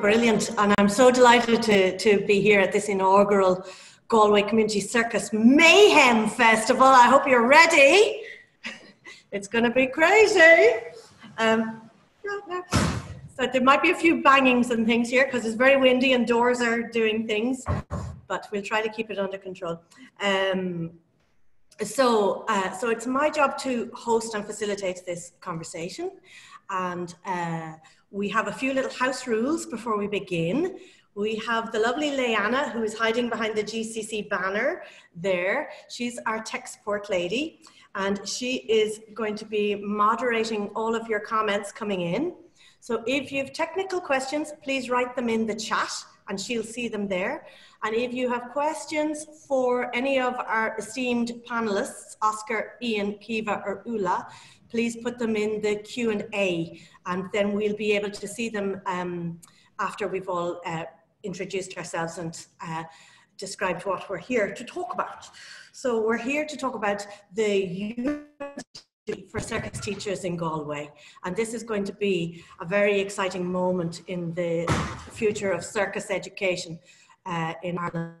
brilliant, and I'm so delighted to be here at this inaugural Galway Community Circus Mayhem Festival. I hope you're ready. It's going to be crazy. So there might be a few bangings and things here because it's very windy and doors are doing things, but we'll try to keep it under control. So it's my job to host and facilitate this conversation, and we have a few little house rules before we begin. We have the lovely Leanna, who is hiding behind the GCC banner there. She's our tech support lady, and she is going to be moderating all of your comments coming in. So if you have technical questions, please write them in the chat and she'll see them there. And if you have questions for any of our esteemed panelists, Oscar, Ian, Kiva or Ulla, please put them in the Q&A, and then we'll be able to see them after we've all introduced ourselves and described what we're here to talk about. So we're here to talk about the University for Circus Teachers in Galway, and this is going to be a very exciting moment in the future of circus education in Ireland.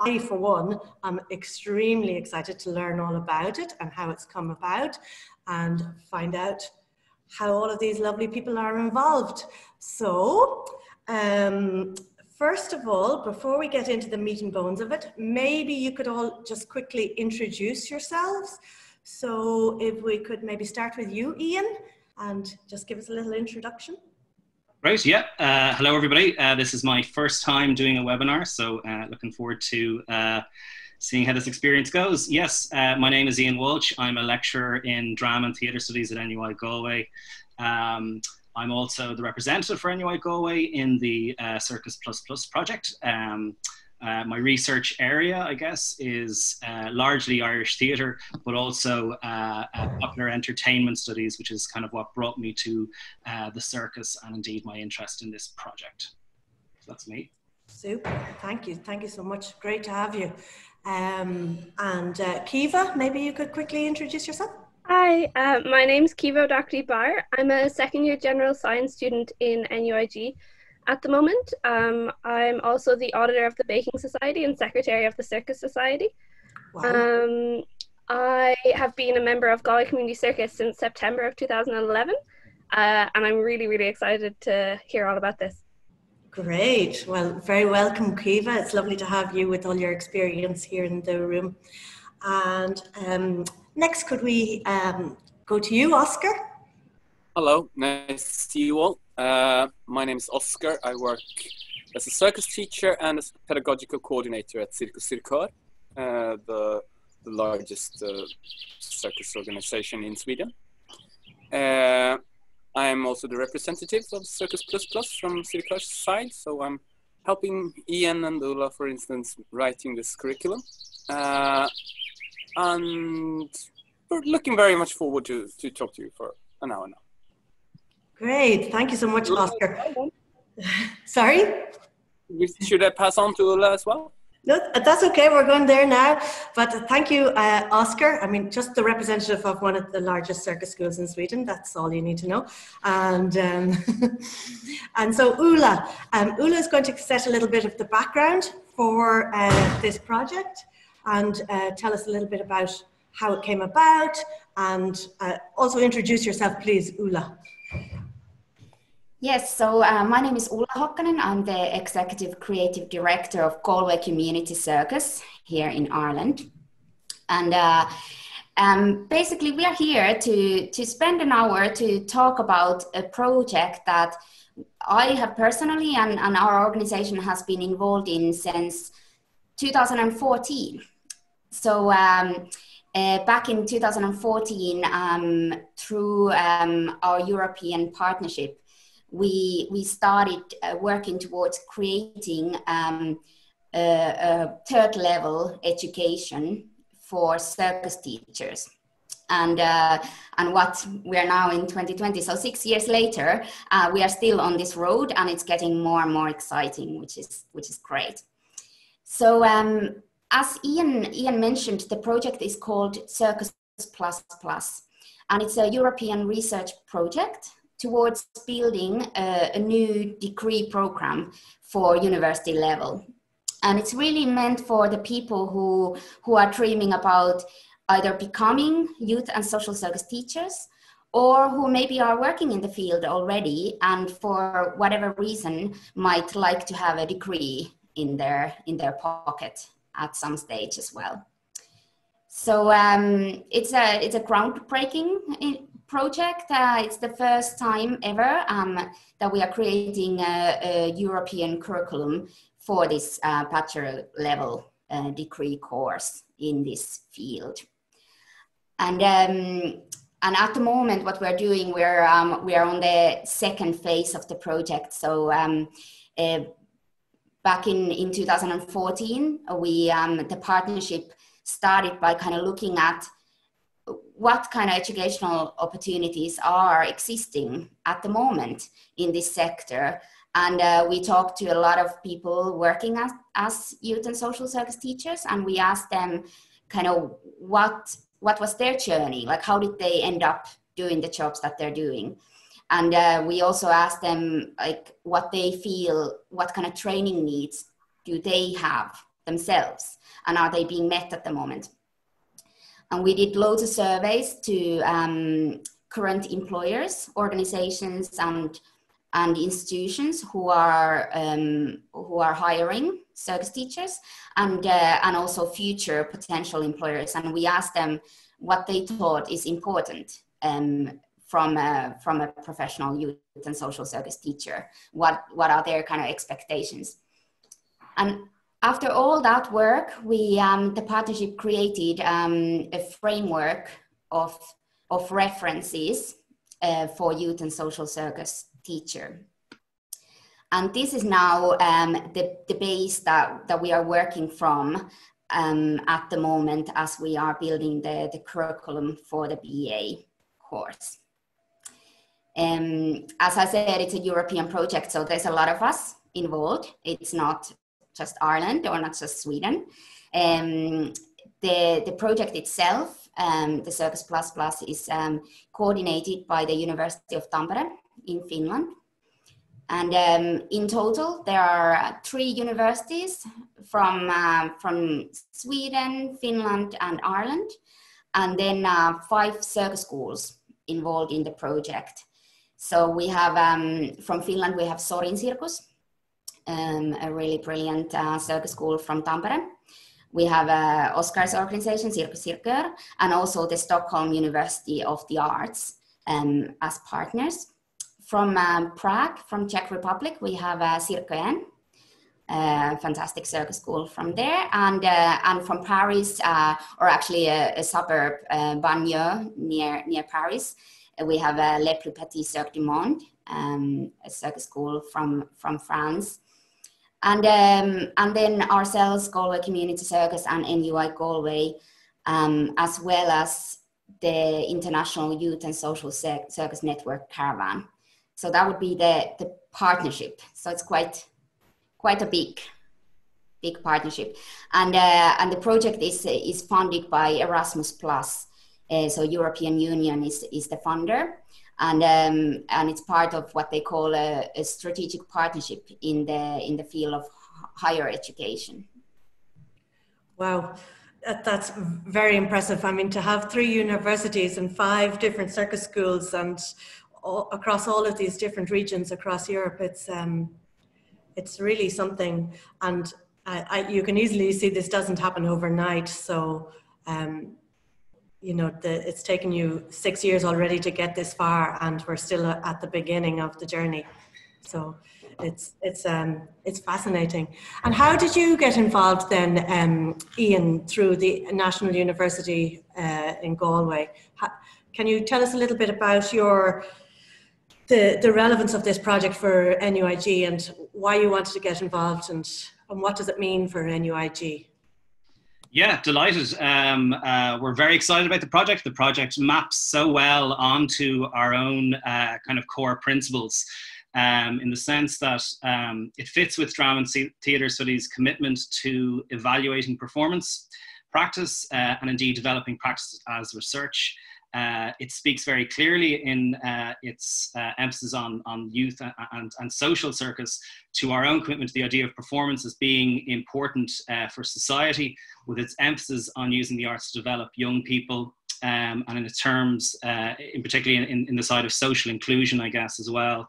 I, for one, am extremely excited to learn all about it and how it's come about and find out how all of these lovely people are involved. So, first of all, before we get into the meat and bones of it, maybe you could all just quickly introduce yourselves. So if we could maybe start with you, Ian, and just give us a little introduction. Great, yeah. Hello, everybody. This is my first time doing a webinar, so looking forward to seeing how this experience goes. Yes, my name is Ian Walsh. I'm a lecturer in drama and theatre studies at NUI Galway. I'm also the representative for NUI Galway in the Circus++ project. My research area, I guess, is largely Irish theatre, but also popular entertainment studies, which is kind of what brought me to the circus and indeed my interest in this project. So that's me. Super, thank you. Thank you so much. Great to have you. Kiva, maybe you could quickly introduce yourself. Hi, my name's Kiva O'Dochartaigh Barr. I'm a second year general science student in NUIG at the moment. I'm also the auditor of the Baking Society and secretary of the Circus Society. Wow. I have been a member of Galway Community Circus since September of 2011, and I'm really, really excited to hear all about this. Great. Well, very welcome, Kiva. It's lovely to have you with all your experience here in the room. And next, could we go to you, Oscar? Hello, nice to see you all. My name is Oscar. I work as a circus teacher and as a pedagogical coordinator at Circus Cirkör, the largest circus organization in Sweden. I am also the representative of Circus++ from Cirkör's side, so I'm helping Ian and Ulla, for instance, writing this curriculum. And we're looking very much forward to talk to you for an hour now. Great, thank you so much, Oscar. Sorry? Should I pass on to Ulla as well? No, that's okay, we're going there now. But thank you, Oscar. I mean, just the representative of one of the largest circus schools in Sweden, that's all you need to know. And, and so Ulla. Ulla is going to set a little bit of the background for this project and tell us a little bit about how it came about, and also introduce yourself, please, Ulla. Yes, so my name is Ulla Hokkanen. I'm the Executive Creative Director of Galway Community Circus here in Ireland. And basically we are here to spend an hour to talk about a project that I have personally and our organization has been involved in since 2014. So back in 2014, through our European partnership, we started working towards creating a third level education for circus teachers. And what we are now in 2020, so 6 years later, we are still on this road and it's getting more and more exciting, which is great. So as Ian mentioned, the project is called Circus++, and it's a European research project towards building a new degree program for university level. And it's really meant for the people who are dreaming about either becoming youth and social circus teachers, or who maybe are working in the field already and for whatever reason might like to have a degree in their pocket at some stage as well. So it's a groundbreaking project. It's the first time ever that we are creating a European curriculum for this bachelor level degree course in this field. And at the moment, what we're doing, we're on the second phase of the project. So back in 2014, we the partnership started by kind of looking at what kind of educational opportunities are existing at the moment in this sector. And we talked to a lot of people working as youth and social service teachers, and we asked them kind of what was their journey, like how did they end up doing the jobs that they're doing. And we also asked them like what they feel, what kind of training needs do they have themselves, and are they being met at the moment. And we did loads of surveys to current employers, organizations and institutions who are hiring circus teachers, and also future potential employers. And we asked them what they thought is important from a professional youth and social circus teacher. What are their kind of expectations? And after all that work, we the partnership created a framework of references for youth and social circus teacher. And this is now the base that we are working from at the moment as we are building the curriculum for the BA course. As I said, it's a European project, so there's a lot of us involved. It's not just Ireland or not just Sweden. The project itself, the Circus++, is coordinated by the University of Tampere in Finland. And in total, there are 3 universities from Sweden, Finland, and Ireland, and then 5 circus schools involved in the project. So we have, from Finland, we have Sorinsirkus, a really brilliant circus school from Tampere. We have Oscar's organization, Circus Cirkör, and also the Stockholm University of the Arts as partners. From Prague, from Czech Republic, we have Cirque En, a fantastic circus school from there, and from Paris, or actually a suburb, Bagneux, near Paris, we have Le Plus Petit Cirque du Monde, a circus school from France, and then ourselves, Galway Community Circus and NUI Galway, as well as the International Youth and Social Circus Network Caravan. So that would be the partnership. So it's quite a big partnership, and the project is funded by Erasmus+. So European Union is the funder, and it's part of what they call a strategic partnership in the field of higher education. Wow. That's very impressive. I mean, to have 3 universities and 5 different circus schools and across all of these different regions across Europe, it's really something. And you can easily see this doesn't happen overnight. So, you know, it's taken you 6 years already to get this far, and we're still at the beginning of the journey. So it's fascinating. And how did you get involved then, Ian, through the National University in Galway? Can you tell us a little bit about the relevance of this project for NUIG and why you wanted to get involved, and what does it mean for NUIG? Yeah, delighted. We're very excited about the project. The project maps so well onto our own kind of core principles, in the sense that it fits with drama and theatre studies' commitment to evaluating performance, practice and indeed developing practice as research. It speaks very clearly in its emphasis on youth and social circus to our own commitment to the idea of performance as being important for society, with its emphasis on using the arts to develop young people, and in the terms, in particularly in the side of social inclusion, I guess, as well.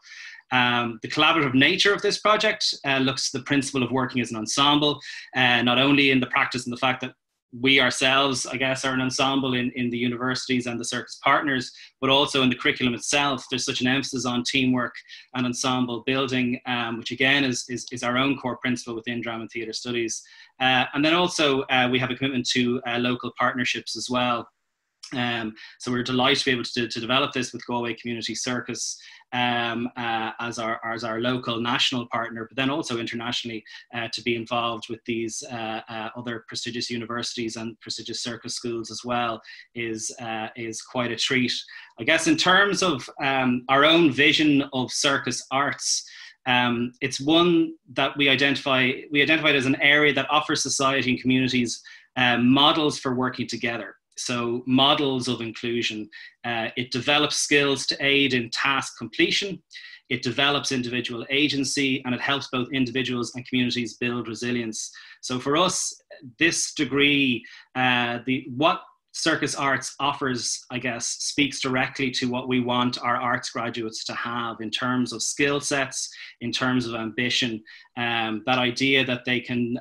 The collaborative nature of this project looks to the principle of working as an ensemble, not only in the practice and the fact that we ourselves, I guess, are an ensemble in the universities and the circus partners, but also in the curriculum itself. There's such an emphasis on teamwork and ensemble building, which again is our own core principle within drama and theatre studies. And then also we have a commitment to local partnerships as well. So we're delighted to be able to develop this with Galway Community Circus as our local national partner, but then also internationally to be involved with these other prestigious universities and prestigious circus schools as well is quite a treat. I guess in terms of our own vision of circus arts, it's one that we identified as an area that offers society and communities models for working together. So models of inclusion. It develops skills to aid in task completion. It develops individual agency, and it helps both individuals and communities build resilience. So for us, this degree, what circus arts offers, I guess, speaks directly to what we want our arts graduates to have in terms of skill sets, in terms of ambition, that idea that they can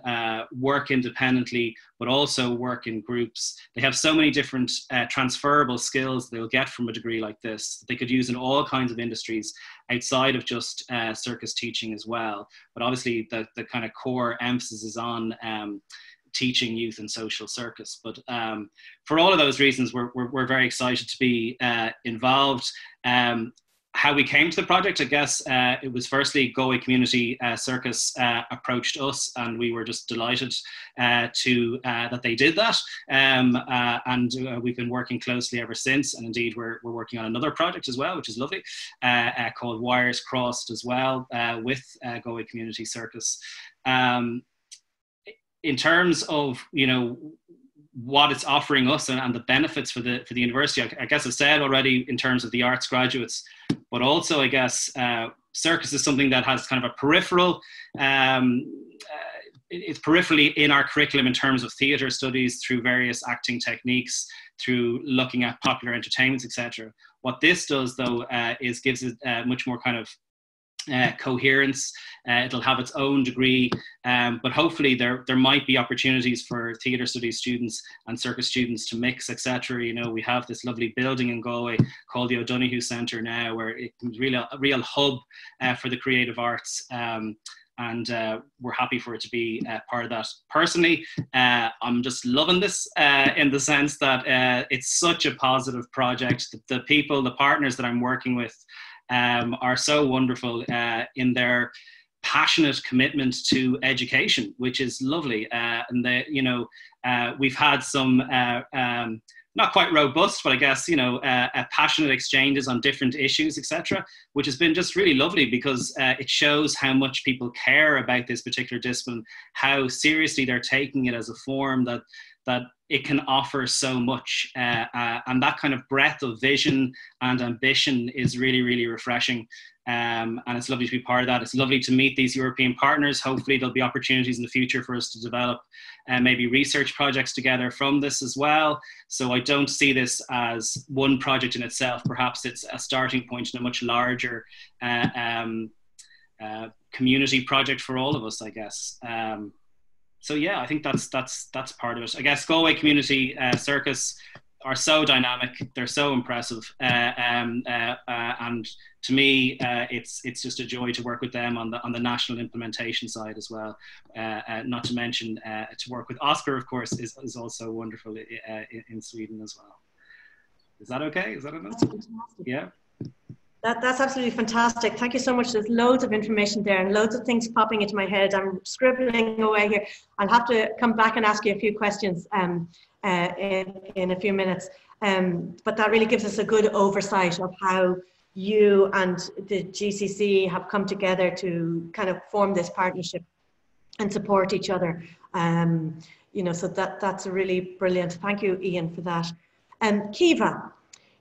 work independently, but also work in groups. They have so many different transferable skills they'll get from a degree like this that they could use in all kinds of industries outside of just circus teaching as well. But obviously the kind of core emphasis is on teaching youth and social circus. But for all of those reasons, we're very excited to be involved. How we came to the project, I guess, it was firstly Galway Community Circus approached us, and we were just delighted that they did that. And we've been working closely ever since. And indeed, we're working on another project as well, which is lovely, called Wires Crossed as well, with Galway Community Circus. In terms of, you know, what it's offering us and the benefits for the university, I guess I've said already in terms of the arts graduates, but also I guess circus is something that has kind of a peripheral, it's peripherally in our curriculum in terms of theatre studies through various acting techniques, through looking at popular entertainments, etc. What this does though is gives it much more kind of coherence. It'll have its own degree, but hopefully there might be opportunities for theatre studies students and circus students to mix, etc. You know, we have this lovely building in Galway called the O'Donoghue Centre now, where it's really a real hub for the creative arts. And we're happy for it to be part of that. Personally, I'm just loving this in the sense that it's such a positive project. The people, the partners that I'm working with are so wonderful in their passionate commitment to education, which is lovely. And they, you know, we've had some not quite robust, but I guess, you know, passionate exchanges on different issues, etc., which has been just really lovely because it shows how much people care about this particular discipline, how seriously they're taking it as a form that it can offer so much. And that kind of breadth of vision and ambition is really, really refreshing. And it's lovely to be part of that. It's lovely to meet these European partners. Hopefully there'll be opportunities in the future for us to develop maybe research projects together from this as well. So I don't see this as one project in itself. Perhaps it's a starting point in a much larger community project for all of us, I guess. So yeah, I think that's part of it. I guess Galway Community Circus are so dynamic. They're so impressive, and to me, it's just a joy to work with them on the national implementation side as well. Not to mention to work with Oscar, of course, is also wonderful in Sweden as well. Is that okay? Is that enough? Yeah. That's absolutely fantastic. Thank you so much. There's loads of information there and loads of things popping into my head. I'm scribbling away here. I'll have to come back and ask you a few questions in a few minutes. But that really gives us a good oversight of how you and the GCC have come together to kind of form this partnership and support each other. You know, so that's a really brilliant. Thank you, Ian, for that. Kiva,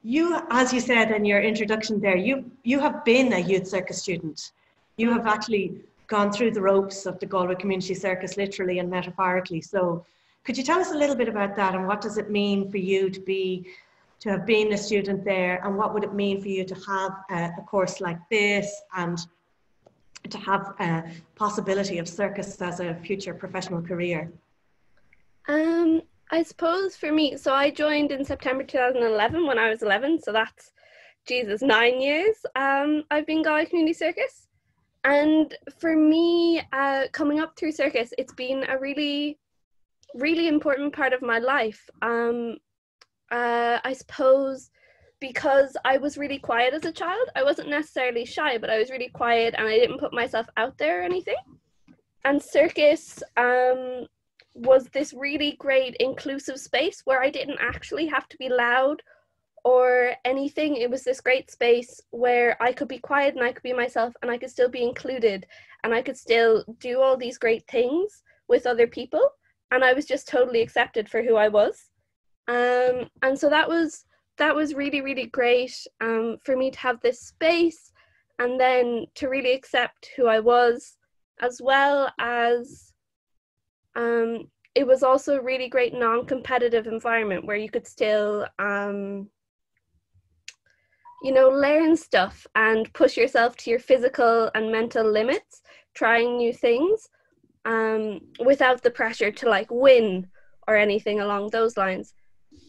you, as you said in your introduction there, you have been a youth circus student. You have actually gone through the ropes of the Galway Community Circus, literally and metaphorically. So could you tell us a little bit about that, and what does it mean for you to have been a student there, and what would it mean for you to have a course like this, and to have a possibility of circus as a future professional career? I suppose for me, so I joined in September 2011 when I was 11, so that's, Jesus, 9 years I've been Galway Community Circus. And for me, coming up through circus, it's been a really, really important part of my life. I suppose because I was really quiet as a child. I wasn't necessarily shy, but I was really quiet and I didn't put myself out there or anything. And circus was this really great inclusive space where I didn't actually have to be loud or anything. It was this great space where I could be quiet and I could be myself, and I could still be included, and I could still do all these great things with other people. And I was just totally accepted for who I was. And so that was really, really great for me to have this space, and then to really accept who I was, as well as it was also a really great non-competitive environment where you could still, you know, learn stuff and push yourself to your physical and mental limits, trying new things without the pressure to like win or anything along those lines.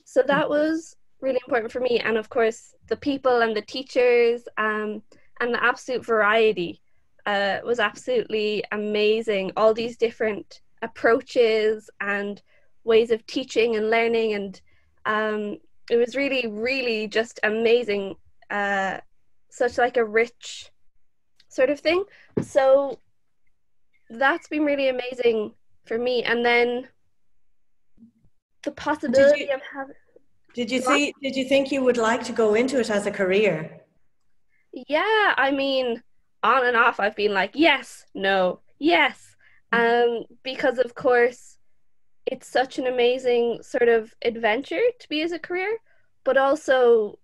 So that was really important for me. And of course, the people and the teachers and the absolute variety was absolutely amazing. All these different approaches and ways of teaching and learning. And it was really, really just amazing, such like a rich sort of thing. So that's been really amazing for me. And then the possibility of having... Did you think you would like to go into it as a career? Yeah, I mean, on and off I've been like, yes, no, yes. Because of course, it's such an amazing sort of adventure to be as a career, but also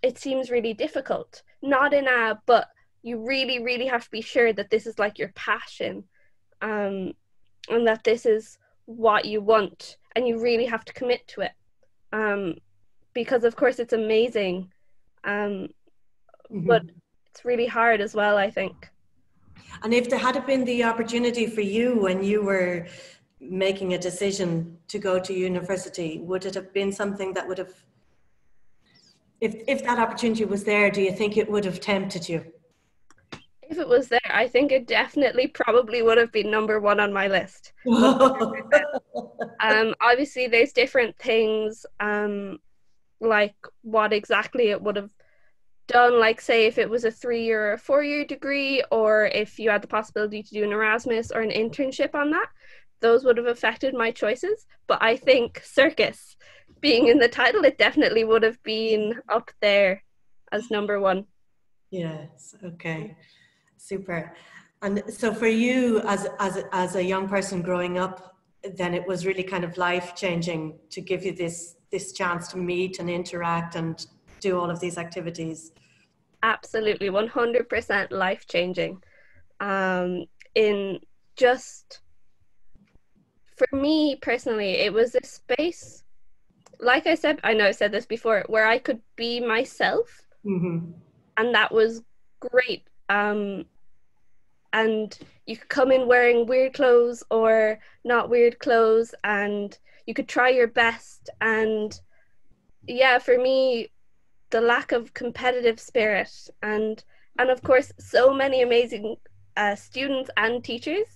it seems really difficult. Not in a, but you really, really have to be sure that this is like your passion, and that this is what you want, and you really have to commit to it. Because of course it's amazing, but it's really hard as well, I think. And if there had been the opportunity for you when you were making a decision to go to university, would it have been something that would have, if that opportunity was there, do you think it would have tempted you? If it was there, I think it definitely probably would have been number 1 on my list. Obviously, there's different things, like what exactly it would have done. Like, say, if it was a 3-year or a 4-year degree, or if you had the possibility to do an Erasmus or an internship on that, those would have affected my choices. But I think circus, being in the title, it definitely would have been up there as number 1. Yes. Okay. Super. And so for you as a young person growing up, then it was really kind of life-changing to give you this chance to meet and interact and do all of these activities. Absolutely, 100% life-changing. In just, for me personally, it was a space, like I said, I know I've said this before, where I could be myself. Mm-hmm. And that was great. And you could come in wearing weird clothes or not weird clothes, and you could try your best. And yeah, for me, the lack of competitive spirit, and of course, so many amazing students and teachers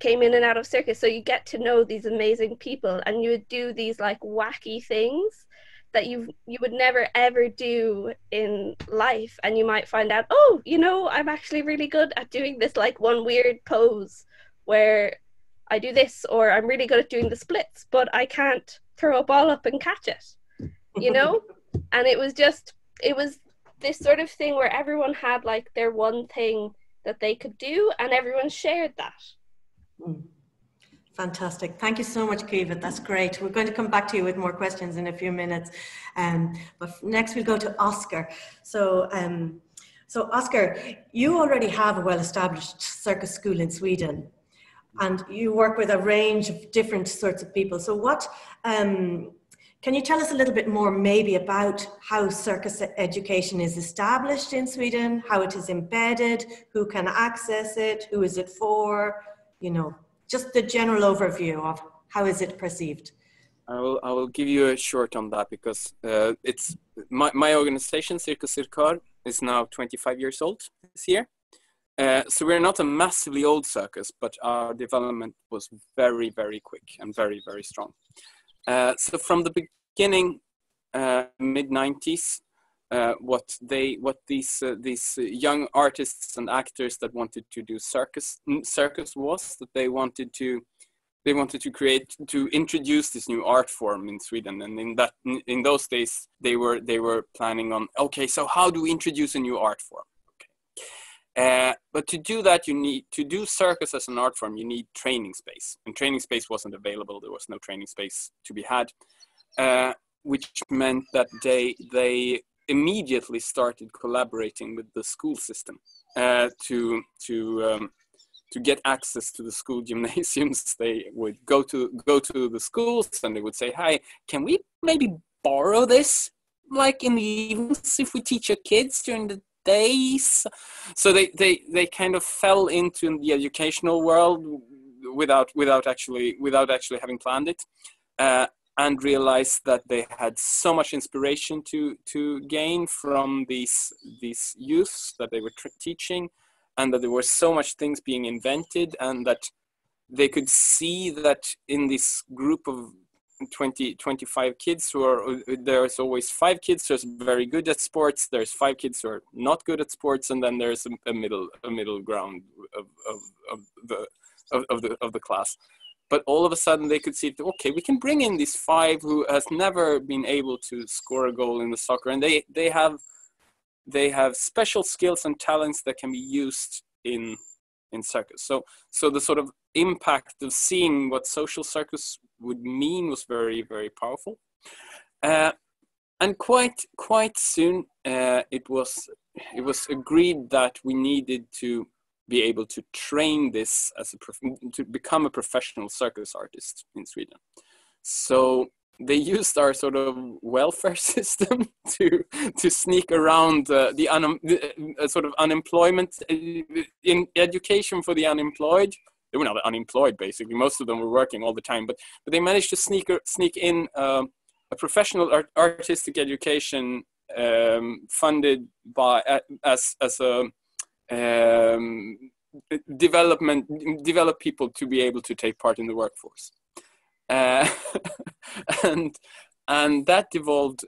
came in and out of circus. So you get to know these amazing people, and you would do these like wacky things that you would never ever do in life. And you might find out, oh, you know, I'm actually really good at doing this like one weird pose where I do this, or I'm really good at doing the splits, but I can't throw a ball up and catch it, you know? And it was this sort of thing where everyone had like their one thing that they could do, and everyone shared that. Fantastic. Thank you so much, Kiva. That's great. We're going to come back to you with more questions in a few minutes. But next we'll go to Oscar. So Oscar, you already have a well-established circus school in Sweden, and you work with a range of different sorts of people. So what, can you tell us a little bit more maybe about how circus education is established in Sweden, how it is embedded, who can access it, who is it for, you know? Just the general overview of how is it perceived? I will give you a short on that because it's my organization, Circus Cirkör, is now 25 years old this year. So we're not a massively old circus, but our development was very, very quick and very, very strong. So from the beginning, mid-90s, what these young artists and actors that wanted to do circus was that they wanted to introduce this new art form in Sweden, and in those days they were planning on, okay, so how do we introduce a new art form? Okay, but to do that, you need to do circus as an art form. You need training space, and training space wasn't available. There was no training space to be had, which meant that they immediately started collaborating with the school system to get access to the school gymnasiums. They would go to the schools and they would say, "Hi, can we maybe borrow this, like in the evenings if we teach our kids during the days?" So they kind of fell into the educational world without actually having planned it. And realized that they had so much inspiration to gain from these youths that they were teaching, and that there were so much things being invented, and that they could see that in this group of 25 kids, there's always 5 kids who are very good at sports, there's 5 kids who are not good at sports, and then there's a middle ground of the class. But all of a sudden they could see, okay, we can bring in these 5 who has never been able to score a goal in the soccer, and they have special skills and talents that can be used in circus. So the sort of impact of seeing what social circus would mean was very, very powerful. And quite soon it was agreed that we needed to be able to train this as to become a professional circus artist in Sweden. So they used our sort of welfare system to sneak around the sort of unemployment in education for the unemployed. They were not unemployed basically. Most of them were working all the time, but they managed to sneak in a professional artistic education funded by develop people to be able to take part in the workforce, and that evolved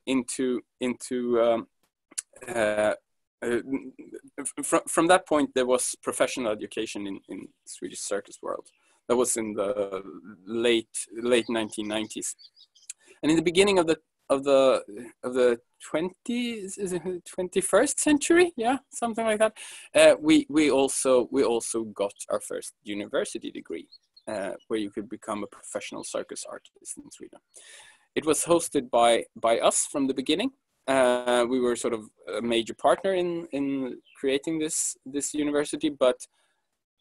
from that point there was professional education in Swedish circus world. That was in the late 1990s, and in the beginning of the 21st century, yeah, something like that. We also got our first university degree, where you could become a professional circus artist in Sweden. It was hosted by us from the beginning. We were sort of a major partner in creating this university, but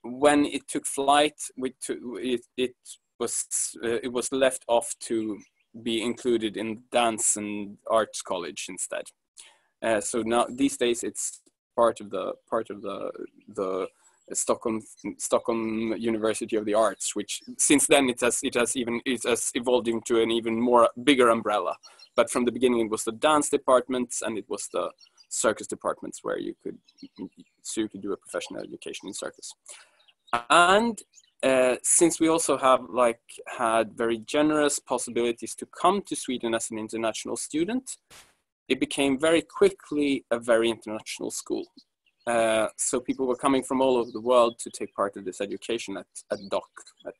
when it took flight, it was left off to be included in dance and arts college instead. So now these days it's part of the Stockholm University of the Arts, which since then it has evolved into an even more bigger umbrella. But from the beginning it was the dance departments and it was the circus departments where you could do a professional education in circus. And since we also have had very generous possibilities to come to Sweden as an international student, it became very quickly a very international school. So people were coming from all over the world to take part in this education at DOC, at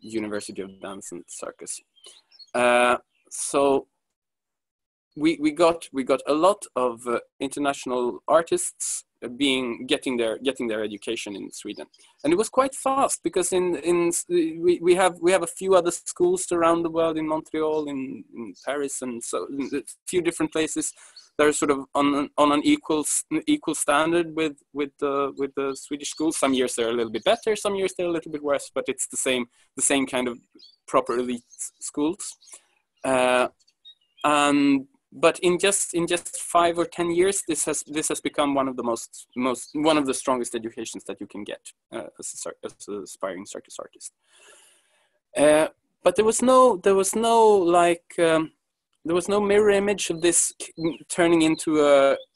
University of Dance and Circus. So we got a lot of international artists getting their education in Sweden. And it was quite fast, because we have a few other schools around the world, in Montreal, in Paris, and so in a few different places that are sort of on an equal standard with the Swedish schools. Some years they're a little bit better, some years they're a little bit worse, but it's the same kind of proper elite schools. But in just 5 or 10 years, this has become one of the one of the strongest educations that you can get as an aspiring circus artist. But there was no mirror image of this turning into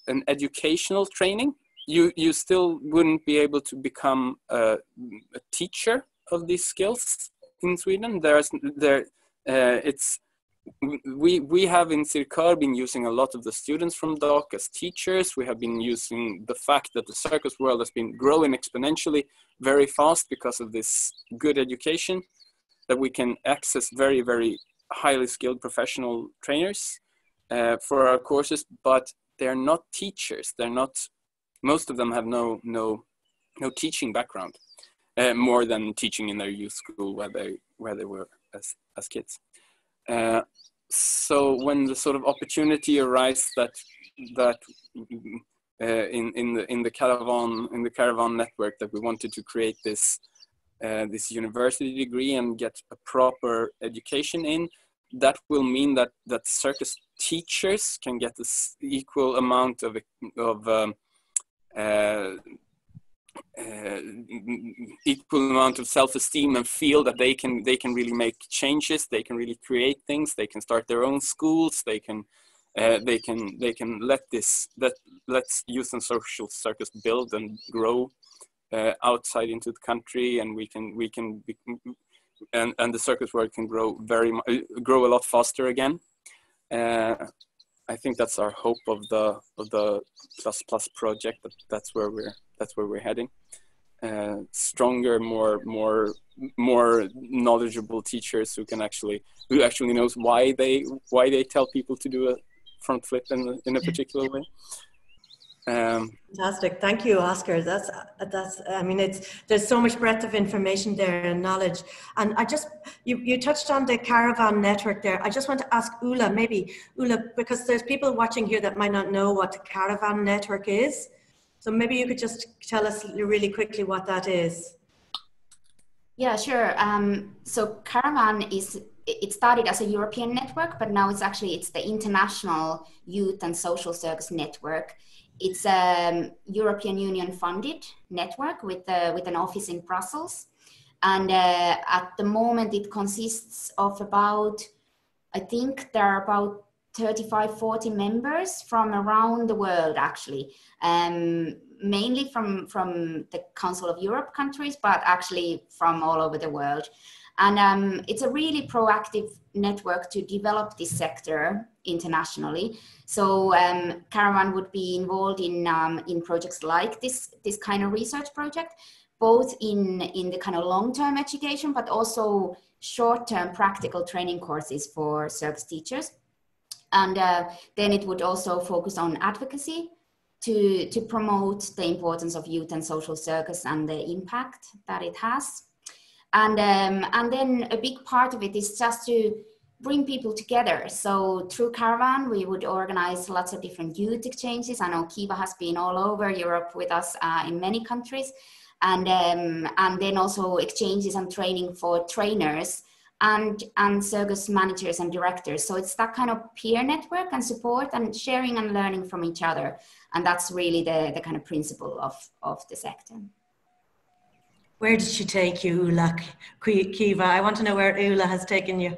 an educational training. You still wouldn't be able to become a teacher of these skills in Sweden. We have in Cirkör been using a lot of the students from DOC as teachers. We have been using the fact that the circus world has been growing exponentially very fast because of this good education, that we can access very, very highly skilled professional trainers for our courses, but they're not teachers. They're not, most of them have no teaching background, more than teaching in their youth school where they were as kids. So when the sort of opportunity arises in the caravan network that we wanted to create this university degree and get a proper education in, that will mean that circus teachers can get this equal amount of self-esteem and feel that they can really make changes, they can really create things, they can start their own schools, they can let youth and social circus build and grow outside into the country, and we can, and the circus world can grow a lot faster again. I think that's our hope of the Plus+ project. That's where we're heading. Stronger, more knowledgeable teachers who actually knows why they tell people to do a front flip in a particular way. Fantastic, thank you, Oscar. That's. I mean, there's so much breadth of information there and knowledge. And you touched on the caravan network there. I just want to ask Ulla, because there's people watching here that might not know what the caravan network is. So maybe you could just tell us really quickly what that is. Yeah, sure. So caravan it started as a European network, but now it's the International Youth and Social Circus Network. It's a European Union funded network with an office in Brussels. And at the moment it consists of about 35–40 members from around the world, actually, mainly from the Council of Europe countries, but actually from all over the world. And it's a really proactive network to develop this sector internationally. So Caravan would be involved in projects like this kind of research project, both in the kind of long-term education, but also short-term practical training courses for circus teachers. And then it would also focus on advocacy to promote the importance of youth and social circus and the impact that it has. And then a big part of it is just to bring people together. So through Caravan, we would organize lots of different youth exchanges. I know Kiva has been all over Europe with us in many countries. And then also exchanges and training for trainers and circus managers and directors. So it's that kind of peer network and support and sharing and learning from each other. And that's really the kind of principle of the sector. Where did she take you, Ulla? Kiva, I want to know where Ulla has taken you.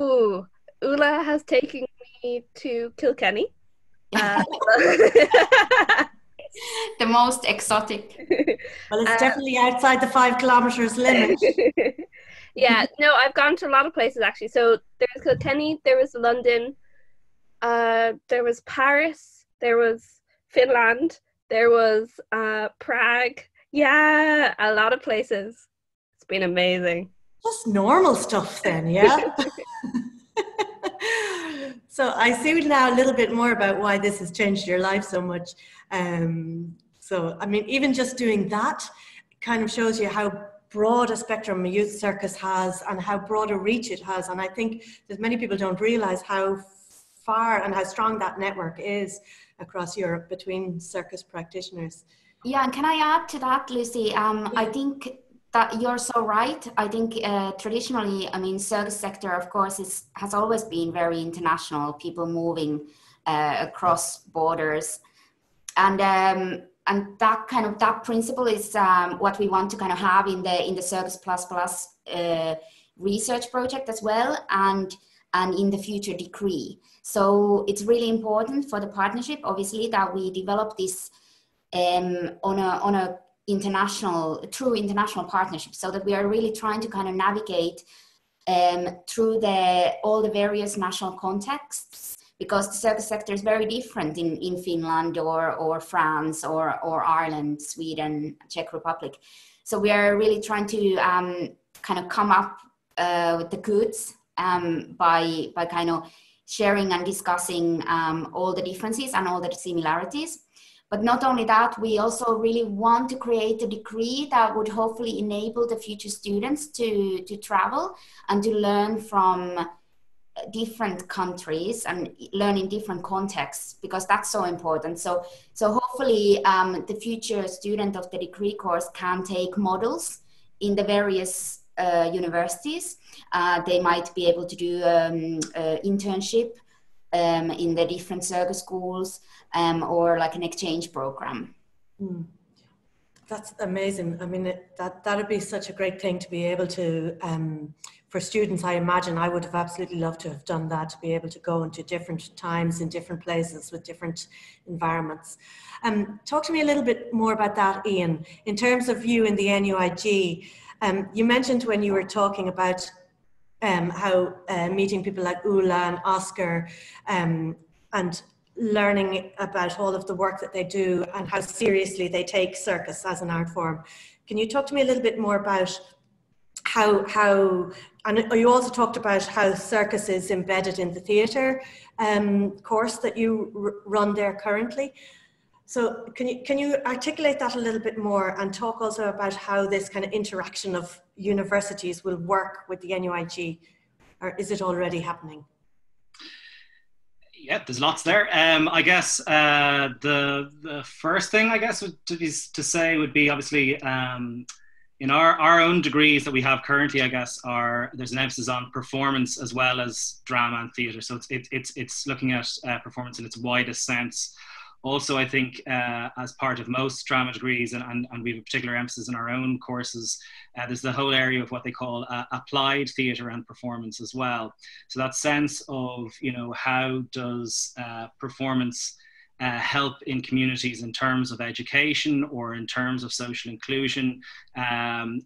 Ooh, Ulla has taken me to Kilkenny. The most exotic. Well, it's definitely outside the 5 kilometers limit. Yeah, no, I've gone to a lot of places, actually. So there was Kilkenny, there was London, there was Paris, there was Finland, there was Prague. Yeah, a lot of places. It's been amazing. Just normal stuff then, yeah? So I see now a little bit more about why this has changed your life so much. So, I mean, even just doing that kind of shows you how broad a spectrum a youth circus has and how broad a reach it has. And I think that many people don't realize how far and how strong that network is across Europe between circus practitioners. Yeah, and can I add to that, Lucy? I think that you're so right. I think traditionally, I mean, circus sector, of course, has always been very international, people moving across borders. And that kind of, that principle is what we want to kind of have in the Circus++ research project as well, and in the future decree. So it's really important for the partnership, obviously, that we develop this on a international, true international partnership, so that we are really trying to kind of navigate through all the various national contexts, because the circus sector is very different in Finland or France or Ireland, Sweden, Czech Republic. So we are really trying to kind of come up with the goods by kind of sharing and discussing all the differences and all the similarities. But not only that, we also really want to create a degree that would hopefully enable the future students to travel and to learn from different countries and learn in different contexts, because that's so important. So hopefully the future student of the degree course can take models in the various universities. They might be able to do internship in the different circus schools or like an exchange program. Mm. That's amazing. I mean, that'd be such a great thing to be able to, for students, I imagine I would have absolutely loved to have done that, to be able to go into different times in different places with different environments. Talk to me a little bit more about that, Ian, in terms of you in the NUIG. You mentioned when you were talking about how meeting people like Ulla and Oscar and learning about all of the work that they do and how seriously they take circus as an art form. Can you talk to me a little bit more about how and you also talked about how circus is embedded in the theatre course that you run there currently. So can you articulate that a little bit more and talk also about how this kind of interaction of universities will work with the NUIG, or is it already happening? Yeah, there's lots there. I guess the first thing I guess would be obviously in our own degrees that we have currently, I guess, there's an emphasis on performance as well as drama and theatre. So it's looking at performance in its widest sense. Also, I think as part of most drama degrees, and we have a particular emphasis in our own courses, there's the whole area of what they call applied theatre and performance as well. So that sense of, you know, how does performance help in communities in terms of education or in terms of social inclusion,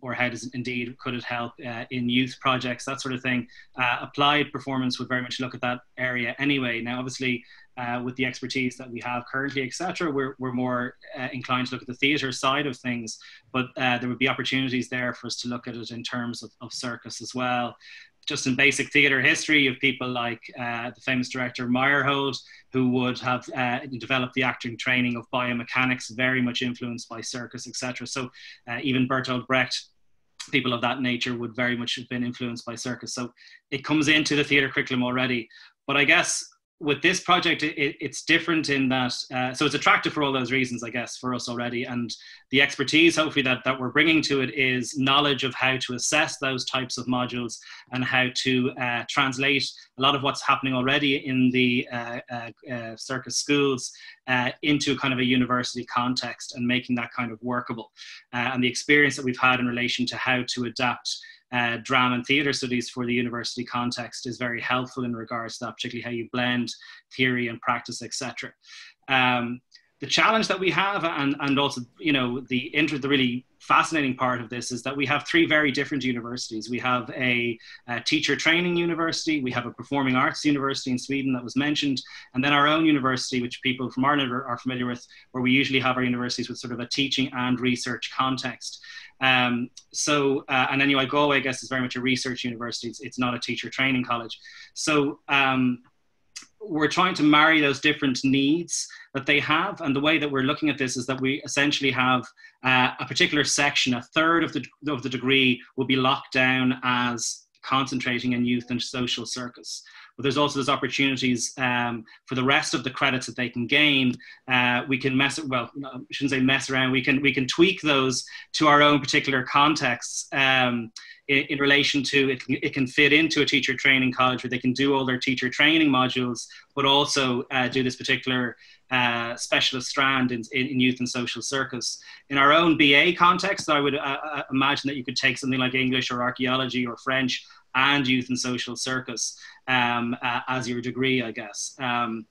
or how does it indeed, could it help in youth projects, that sort of thing. Applied performance would very much look at that area anyway. Now, obviously, with the expertise that we have currently, etc., we're more inclined to look at the theatre side of things, but there would be opportunities there for us to look at it in terms of circus as well. Just in basic theatre history, of people like the famous director Meyerhold, who would have developed the acting training of biomechanics, very much influenced by circus, etc. So even Bertolt Brecht, people of that nature would very much have been influenced by circus. So it comes into the theatre curriculum already. But I guess with this project, it's different in that, so it's attractive for all those reasons, I guess, for us already. And the expertise, hopefully, that we're bringing to it is knowledge of how to assess those types of modules and how to translate a lot of what's happening already in the circus schools into kind of a university context and making that kind of workable. And the experience that we've had in relation to how to adapt drama and theatre studies for the university context is very helpful in regards to that, particularly how you blend theory and practice, etc. The challenge that we have, and also, you know, the really fascinating part of this is that we have three very different universities. We have a teacher training university, we have a performing arts university in Sweden that was mentioned, and then our own university, which people from Ireland are familiar with, where we usually have our universities with sort of a teaching and research context. And NUI Galway, I guess, is very much a research university. It's not a teacher training college. So we're trying to marry those different needs that they have. And the way that we're looking at this is that we essentially have a particular section, a third of the degree will be locked down as concentrating in youth and social circus. But there's also those opportunities for the rest of the credits that they can gain. We can we can tweak those to our own particular contexts in relation to, it can fit into a teacher training college where they can do all their teacher training modules, but also do this particular specialist strand in youth and social circus. In our own BA context, I would imagine that you could take something like English or archaeology or French and youth and social circus as your degree, I guess. And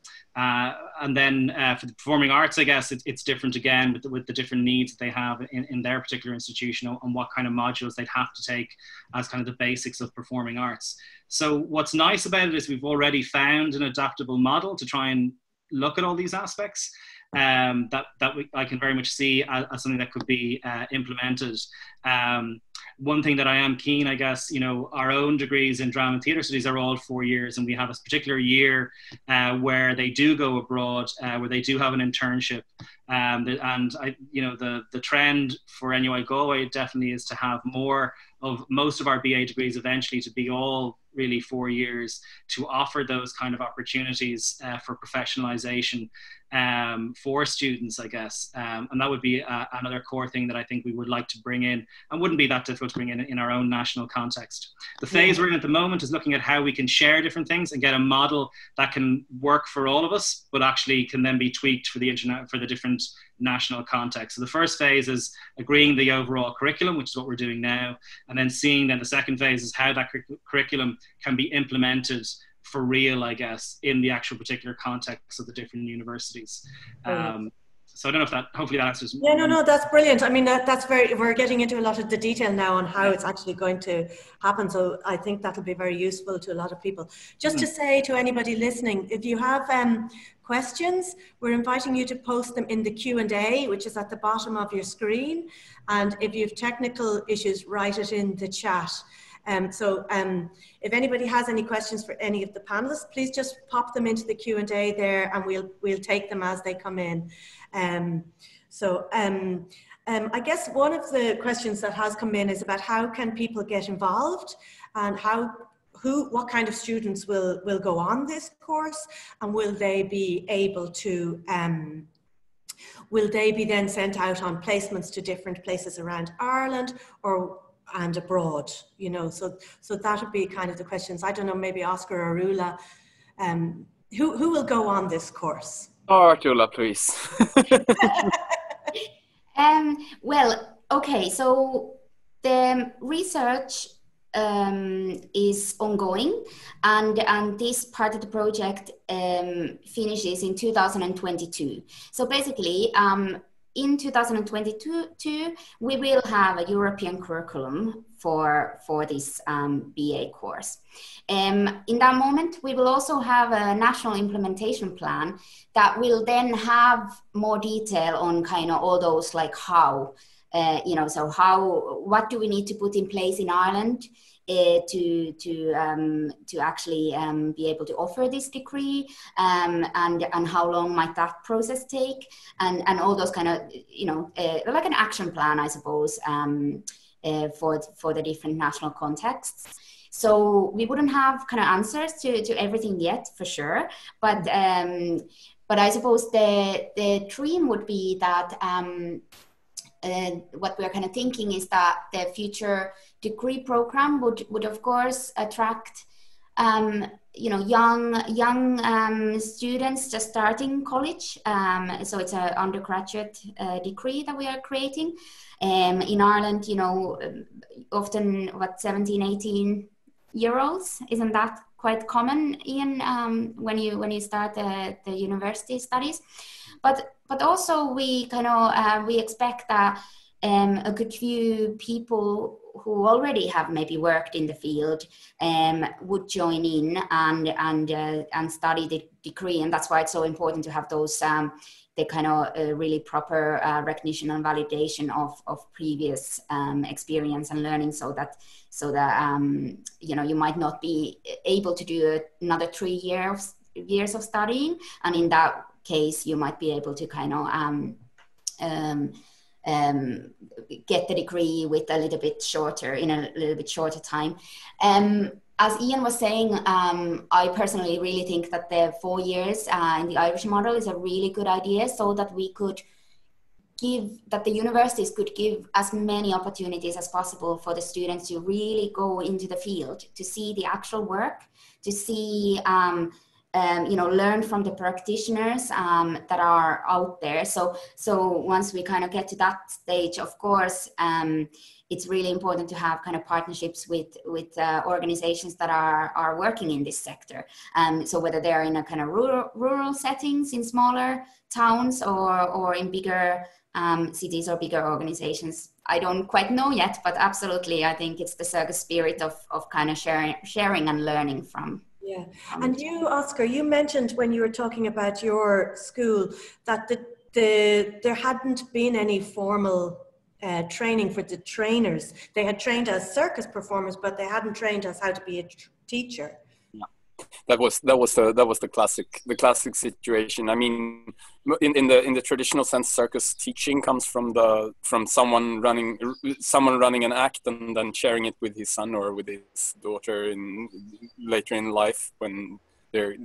then for the performing arts, I guess it's different again with the different needs that they have in their particular institution and what kind of modules they'd have to take as kind of the basics of performing arts. So what's nice about it is we've already found an adaptable model to try and look at all these aspects that I can very much see as something that could be implemented. One thing that I am keen, I guess, you know, our own degrees in drama and theatre studies are all 4 years, and we have a particular year where they do go abroad, where they do have an internship. And I, you know, the trend for NUI Galway definitely is to have more of most of our BA degrees eventually to be all really 4 years, to offer those kind of opportunities for professionalization for students, I guess. And that would be another core thing that I think we would like to bring in and wouldn't be that difficult to bring in our own national context. The phase we're in at the moment is looking at how we can share different things and get a model that can work for all of us, but actually can then be tweaked for the different national context. So the first phase is agreeing the overall curriculum, which is what we're doing now, and then seeing that the second phase is how that curriculum can be implemented for real, I guess, in the actual particular context of the different universities. So I don't know if that, hopefully that answers. Yeah, no, that's brilliant. I mean, that's very, we're getting into a lot of the detail now on how it's actually going to happen. So I think that'll be very useful to a lot of people. Just to say to anybody listening, if you have questions, we're inviting you to post them in the Q&A, which is at the bottom of your screen. And if you have technical issues, write it in the chat. If anybody has any questions for any of the panelists, please just pop them into the Q&A there, and we'll take them as they come in. I guess one of the questions that has come in is about how can people get involved, and what kind of students will go on this course, and will they be able to will they be then sent out on placements to different places around Ireland or and abroad, you know? So that would be kind of the questions. I don't know, maybe Oscar or Ulla, who will go on this course? Or Ulla, please. Well, okay, so the research is ongoing, and this part of the project finishes in 2022. So basically, in 2022, we will have a European curriculum for this BA course. In that moment, we will also have a national implementation plan that will then have more detail on kind of all those, like how, you know, so how, what do we need to put in place in Ireland to actually be able to offer this degree, and how long might that process take, and all those kind of, you know, like an action plan, I suppose, for the different national contexts. So we wouldn't have kind of answers to everything yet, for sure, but I suppose the dream would be that what we're kind of thinking is that the future degree program would of course attract, you know, young students just starting college. So it's an undergraduate degree that we are creating. In Ireland, you know, often what, 17, 18 year olds, isn't that quite common, Ian, when you start the university studies? But also we kind of we expect that a good few people who already have maybe worked in the field would join in and study the degree, and that's why it's so important to have those the kind of really proper recognition and validation of previous experience and learning, so that you know, you might not be able to do another 3 years years of studying. And in that case, you might be able to kind of get the degree with a little bit shorter, in a little bit shorter time. As Ian was saying, I personally really think that the 4 years in the Irish model is a really good idea, so that we could give, that the universities could give as many opportunities as possible for the students to really go into the field, to see the actual work, to see, you know, learn from the practitioners that are out there. So once we kind of get to that stage, of course, it's really important to have kind of partnerships with organizations that are working in this sector. So whether they are in a kind of rural settings, in smaller towns, or in bigger cities or bigger organizations, I don't quite know yet, but absolutely, I think it's the circus spirit of kind of sharing and learning from. Yeah, and you, Oscar, you mentioned when you were talking about your school that there hadn't been any formal training for the trainers. They had trained as circus performers, but they hadn't trained as how to be a teacher. Yeah. That was the classic situation. I mean, in the traditional sense, circus teaching comes from someone running an act and then sharing it with his son or with his daughter later in life when they're.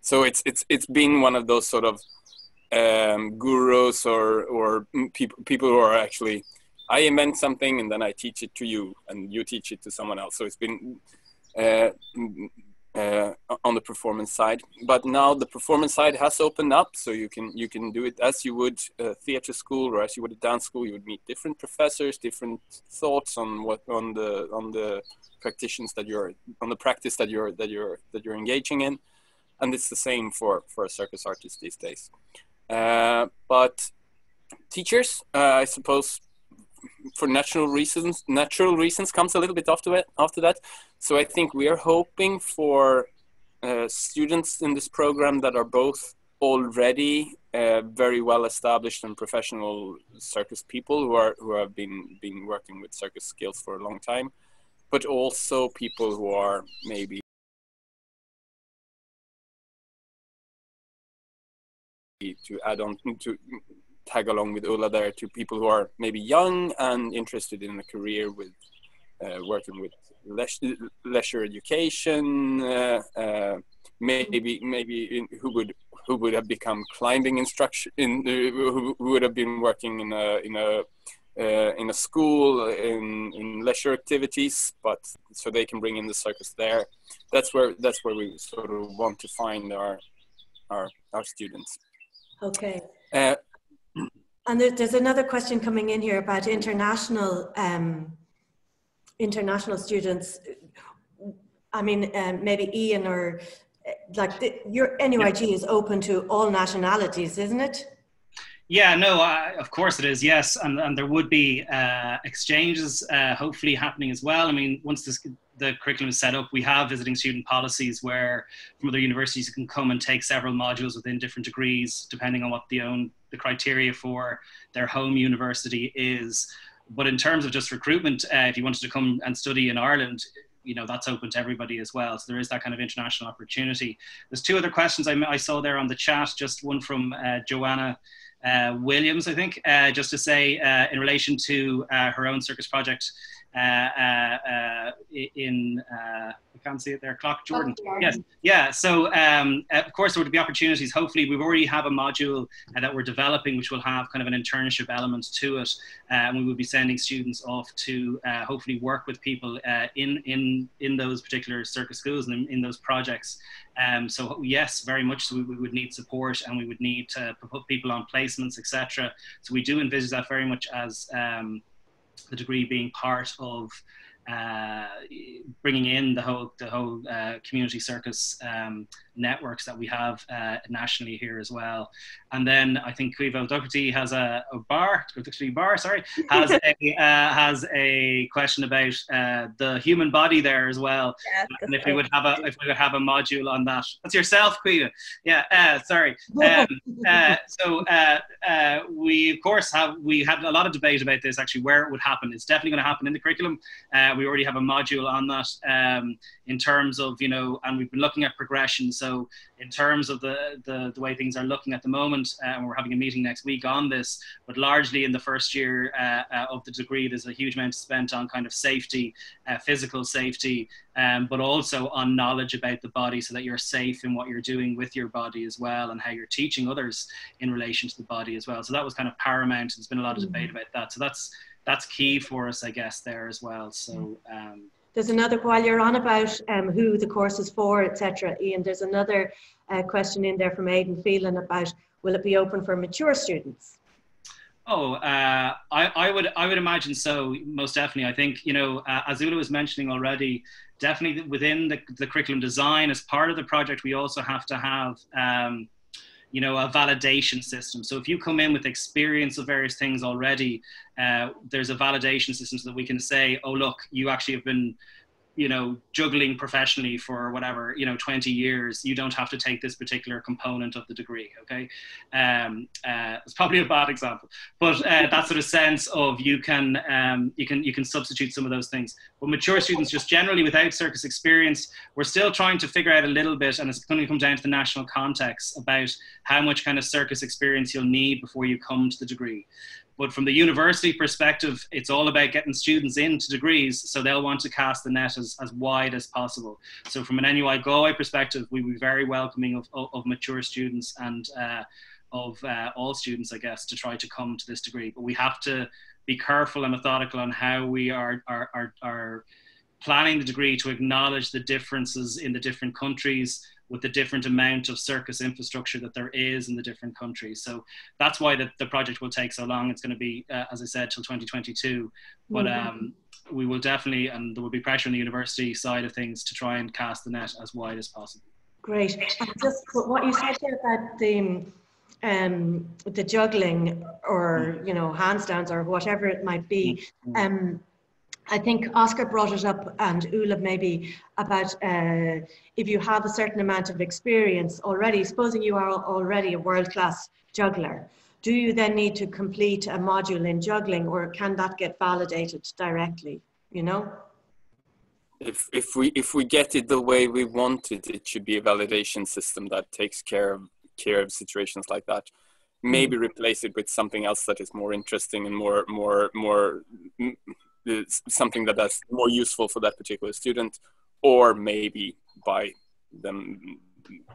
So it's been one of those sort of gurus or people who are actually. I invent something and then I teach it to you, and you teach it to someone else. So it's been on the performance side, but now the performance side has opened up. So you can do it as you would a theater school or as you would a dance school. You would meet different professors, different thoughts on the practice that you're engaging in, and it's the same for a circus artist these days. But teachers, I suppose, for natural reasons comes a little bit after that. So I think we are hoping for students in this program that are both already very well established and professional circus people who have been working with circus skills for a long time, but also people who are maybe to add on to tag along with Ulla there, to people who are maybe young and interested in a career with working with leisure education, maybe who would have become climbing instruction, who would have been working in a school in leisure activities, but so they can bring in the circus there. That's where we sort of want to find our students. Okay. And there's another question coming in here about international students. I mean, maybe Ian or like your NUIG is open to all nationalities, isn't it? Yeah, no, of course it is. Yes, and there would be exchanges hopefully happening as well. I mean, once the curriculum is set up, we have visiting student policies where from other universities you can come and take several modules within different degrees, depending on what the criteria for their home university is. But in terms of just recruitment, if you wanted to come and study in Ireland, you know, that's open to everybody as well. So there is that kind of international opportunity. There's two other questions I saw there on the chat, just one from Joanna Williams, I think, just to say in relation to her own circus project I can't see it there, Clock Jordan. Oh, yes, yeah, so of course there would be opportunities. Hopefully we already have a module that we're developing which will have kind of an internship element to it, and we will be sending students off to hopefully work with people in those particular circus schools and in those projects. So yes, very much so, we would need support and we would need to put people on placements, etc. So we do envisage that very much as the degree being part of bringing in the whole community circus networks that we have nationally here as well. And then I think Kiva O'Dochartaigh has a question about the human body there as well. Yeah, and if we would have a module on that. That's yourself, Kiva. Yeah, sorry. We of course had a lot of debate about this actually, where it would happen. It's definitely going to happen in the curriculum. We already have a module on that in terms of, you know, and we've been looking at progressions. So in terms of the way things are looking at the moment, and we're having a meeting next week on this, but largely in the first year of the degree, there's a huge amount spent on kind of safety, physical safety, but also on knowledge about the body so that you're safe in what you're doing with your body as well, and how you're teaching others in relation to the body as well. So that was kind of paramount. There's been a lot of debate about that. So that's key for us, I guess, there as well. So there's another, while you're on about who the course is for, etc., Ian, there's another question in there from Aidan Phelan about, will it be open for mature students? Oh, I would imagine so, most definitely. I think, you know, as Ulla was mentioning already, definitely within the curriculum design, as part of the project, we also have to have you know, a validation system. So if you come in with experience of various things already, there's a validation system so that we can say, oh, look, you actually have been, you know, juggling professionally for whatever, you know, 20 years, you don't have to take this particular component of the degree, okay? It's probably a bad example, but that sort of sense of you can substitute some of those things. But mature students, just generally without circus experience, we're still trying to figure out a little bit, and it's going to come down to the national context about how much kind of circus experience you'll need before you come to the degree. But from the university perspective, it's all about getting students into degrees, so they'll want to cast the net as wide as possible. So from an NUI Galway perspective, we'd be very welcoming of mature students and of all students, I guess, to try to come to this degree. But we have to be careful and methodical on how we are planning the degree to acknowledge the differences in the different countries, with the different amount of circus infrastructure that there is in the different countries. So that's why the project will take so long. It's going to be, as I said, till 2022. But we will definitely, and there will be pressure on the university side of things to try and cast the net as wide as possible. Great. Just what you said there about the juggling or, you know, handstands or whatever it might be, I think Oscar brought it up, and Ulla maybe, about if you have a certain amount of experience already, supposing you are already a world-class juggler, do you then need to complete a module in juggling, or can that get validated directly, you know? If we get it the way we want it, it should be a validation system that takes care of situations like that. Maybe replace it with something else that is more interesting and more something that's more useful for that particular student, or maybe by them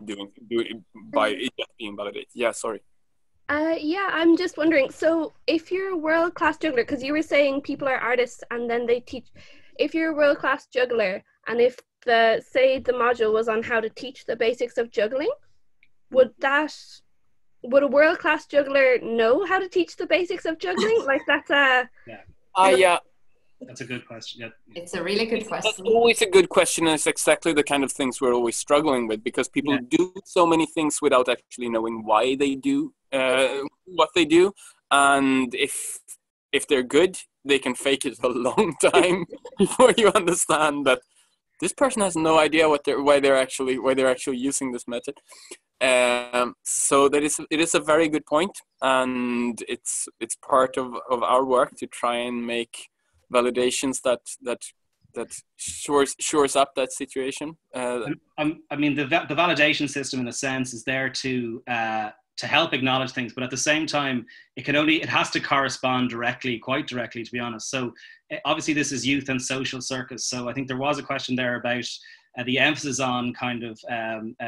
doing by it being validated. Yeah, sorry. Yeah, I'm just wondering, so if you're a world-class juggler, because you were saying people are artists and then they teach, if you're a world-class juggler and if the, say the module was on how to teach the basics of juggling, would a world-class juggler know how to teach the basics of juggling? Like that's a... Yeah. Yeah. That's a good question. Yeah. It's a really good question. That's always a good question, and it's exactly the kind of things we're always struggling with, because people do so many things without actually knowing why they do what they do, and if they're good, they can fake it a long time before you understand that this person has no idea what why they're actually using this method. So that it is a very good point, and it's part of our work to try and make validations that shores up that situation. I mean, the validation system, in a sense, is there to help acknowledge things, but at the same time, it has to correspond quite directly, to be honest. So obviously, this is youth and social circus. So I think there was a question there about the emphasis on kind of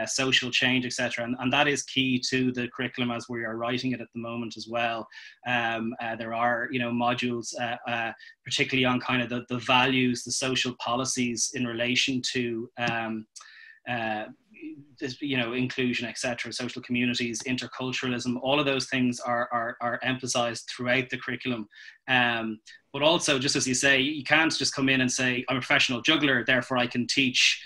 social change, etc., and that is key to the curriculum as we are writing it at the moment as well. There are, you know, modules particularly on kind of the values, the social policies in relation to you know, inclusion, etc., social communities, interculturalism, all of those things are emphasized throughout the curriculum. But also, just as you say, you can't just come in and say, I'm a professional juggler, therefore I can teach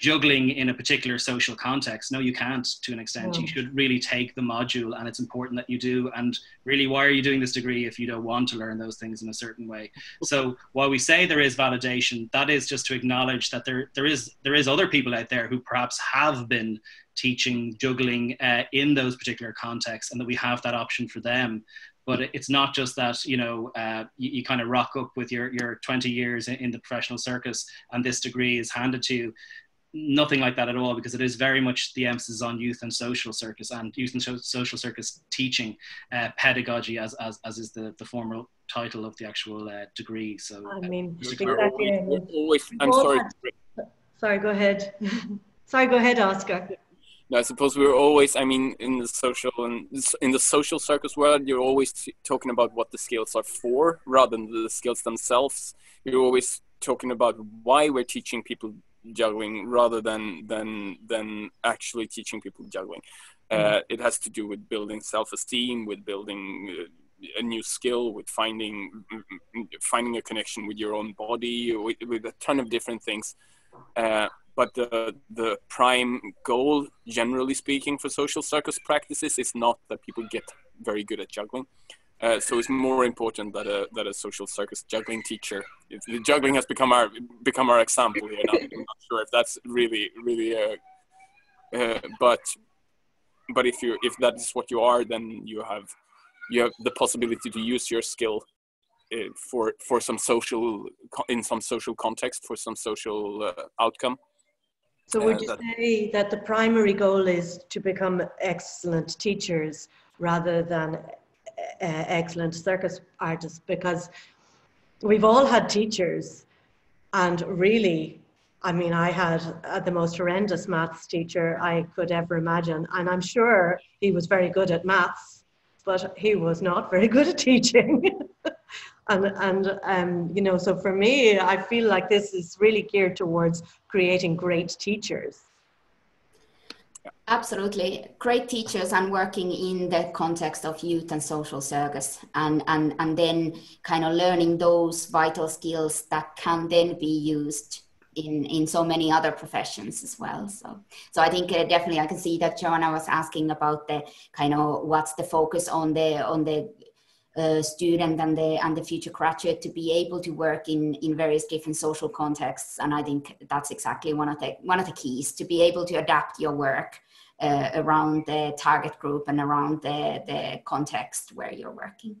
juggling in a particular social context. No, you can't, to an extent. You should really take the module, and it's important that you do. And really, why are you doing this degree if you don't want to learn those things in a certain way? So while we say there is validation, that is just to acknowledge that there is other people out there who perhaps have been teaching juggling in those particular contexts, and that we have that option for them. But it's not just that, you know, you kind of rock up with your 20 years in the professional circus and this degree is handed to you. nothing like that at all, because it is very much the emphasis on youth and social circus, and youth and social circus teaching pedagogy, as is the formal title of the actual degree. So I mean, sorry, go ahead. Sorry, go ahead, Oscar. No, I suppose we're always, I mean, in the social circus world, you're always talking about what the skills are for, rather than the skills themselves. You're always talking about why we're teaching people juggling, rather than actually teaching people juggling. It has to do with building self-esteem, with building a new skill, with finding a connection with your own body, with a ton of different things. But the prime goal, generally speaking, for social circus practices is not that people get very good at juggling. So it's more important that a social circus juggling teacher, if the juggling has become our example here. Now, I'm not sure if that's really. But if that is what you are, then you have the possibility to use your skill in some social context, for some social outcome. So would you say that the primary goal is to become excellent teachers rather than excellent circus artists? Because we've all had teachers, and really, I mean, I had the most horrendous maths teacher I could ever imagine, and I'm sure he was very good at maths, but he was not very good at teaching. And you know, so for me, I feel like this is really geared towards creating great teachers. Absolutely, great teachers, and working in the context of youth and social circus, and then kind of learning those vital skills that can then be used in so many other professions as well. So I think definitely I can see that Joanna was asking about the kind of what's the focus on the student and the future graduate, to be able to work in various different social contexts. And I think that's exactly one of the keys, to be able to adapt your work around the target group and around the context where you're working.